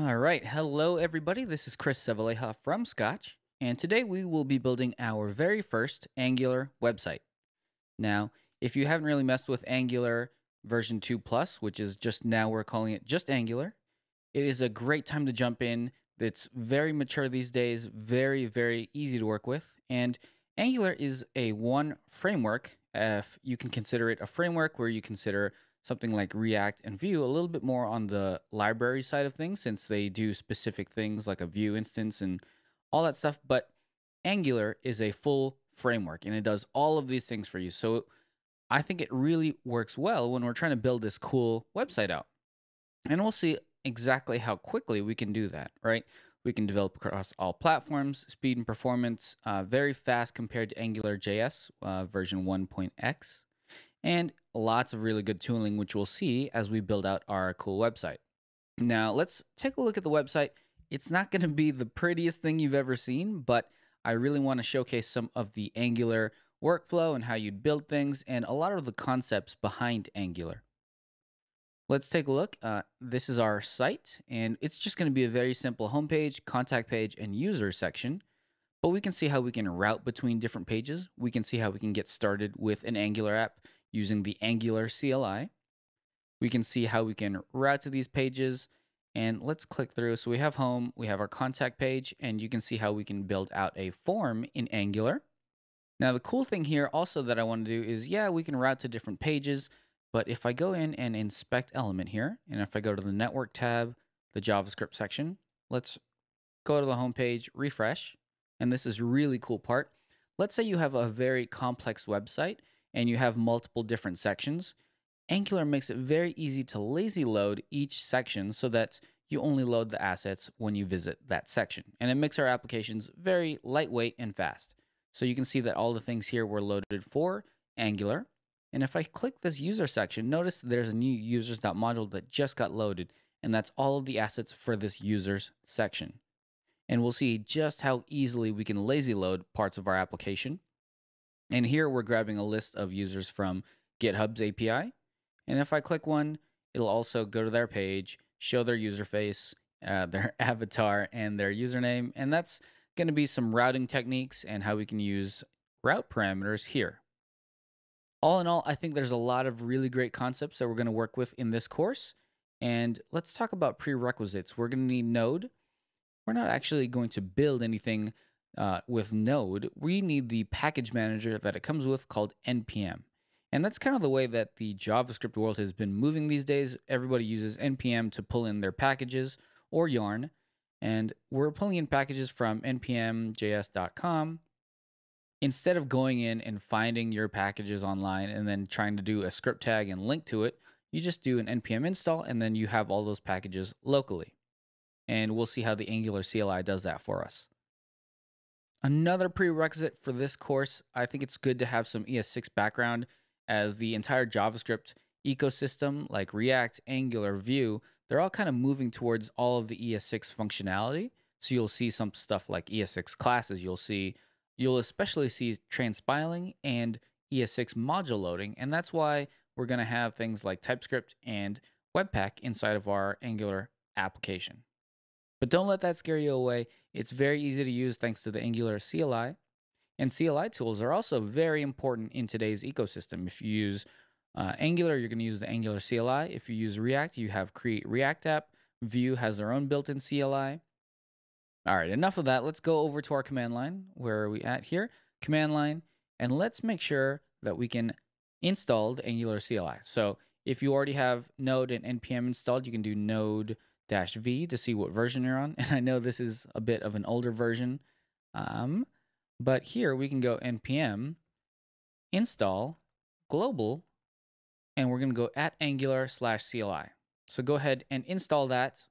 All right, hello everybody. This is Chris Sevaleja from Scotch, and today we will be building our very first Angular website. Now, if you haven't really messed with Angular version 2+, which is just now we're calling it just Angular, it is a great time to jump in. It's very mature these days, very, very easy to work with, and Angular is a one framework. If you can consider it a framework where you consider something like React and Vue a little bit more on the library side of things, since they do specific things like a Vue instance and all that stuff. But Angular is a full framework and it does all of these things for you. So I think it really works well when we're trying to build this cool website out. And we'll see exactly how quickly we can do that, right? We can develop across all platforms, speed and performance, very fast compared to AngularJS version 1.x. and lots of really good tooling, which we'll see as we build out our cool website. Now, let's take a look at the website. It's not going to be the prettiest thing you've ever seen, but I really want to showcase some of the Angular workflow and how you'd build things and a lot of the concepts behind Angular. Let's take a look. This is our site, and it's just going to be a very simple homepage, contact page, and user section. But we can see how we can route between different pages. We can see how we can get started with an Angular app using the Angular CLI. We can see how we can route to these pages, and let's click through. So we have home, we have our contact page, and you can see how we can build out a form in Angular. Now the cool thing here also that I want to do is, yeah, we can route to different pages, but if I go in and inspect element here, and if I go to the network tab, the JavaScript section, let's go to the home page, refresh, and this is really cool part. Let's say you have a very complex website and you have multiple different sections. Angular makes it very easy to lazy load each section so that you only load the assets when you visit that section. And it makes our applications very lightweight and fast. So you can see that all the things here were loaded for Angular. And if I click this user section, notice there's a new users.module that just got loaded, and that's all of the assets for this users section. And we'll see just how easily we can lazy load parts of our application. And here we're grabbing a list of users from GitHub's API. And if I click one, it'll also go to their page, show their user face, their avatar, and their username. And that's going to be some routing techniques and how we can use route parameters here. All in all, I think there's a lot of really great concepts that we're going to work with in this course. And let's talk about prerequisites. We're going to need Node. We're not actually going to build anything with Node. We need the package manager that it comes with called NPM. And that's kind of the way that the JavaScript world has been moving these days. Everybody uses NPM to pull in their packages or Yarn. And we're pulling in packages from npmjs.com. Instead of going in and finding your packages online and then trying to do a script tag and link to it, you just do an NPM install and then you have all those packages locally. And we'll see how the Angular CLI does that for us. Another prerequisite for this course, I think it's good to have some ES6 background, as the entire JavaScript ecosystem, like React, Angular, Vue, they're all kind of moving towards all of the ES6 functionality. So you'll see some stuff like ES6 classes. You'll especially see transpiling and ES6 module loading. And that's why we're going to have things like TypeScript and Webpack inside of our Angular application. But don't let that scare you away. It's very easy to use thanks to the Angular CLI. And CLI tools are also very important in today's ecosystem. If you use Angular, you're going to use the Angular CLI. If you use React, you have Create React App. Vue has their own built-in CLI. All right, enough of that. Let's go over to our command line. Where are we at here? Command line. And let's make sure that we can install the Angular CLI. So if you already have Node and NPM installed, you can do node-v to see what version you're on. And I know this is a bit of an older version, but here we can go npm install global, and we're going to go @angular/cli. So go ahead and install that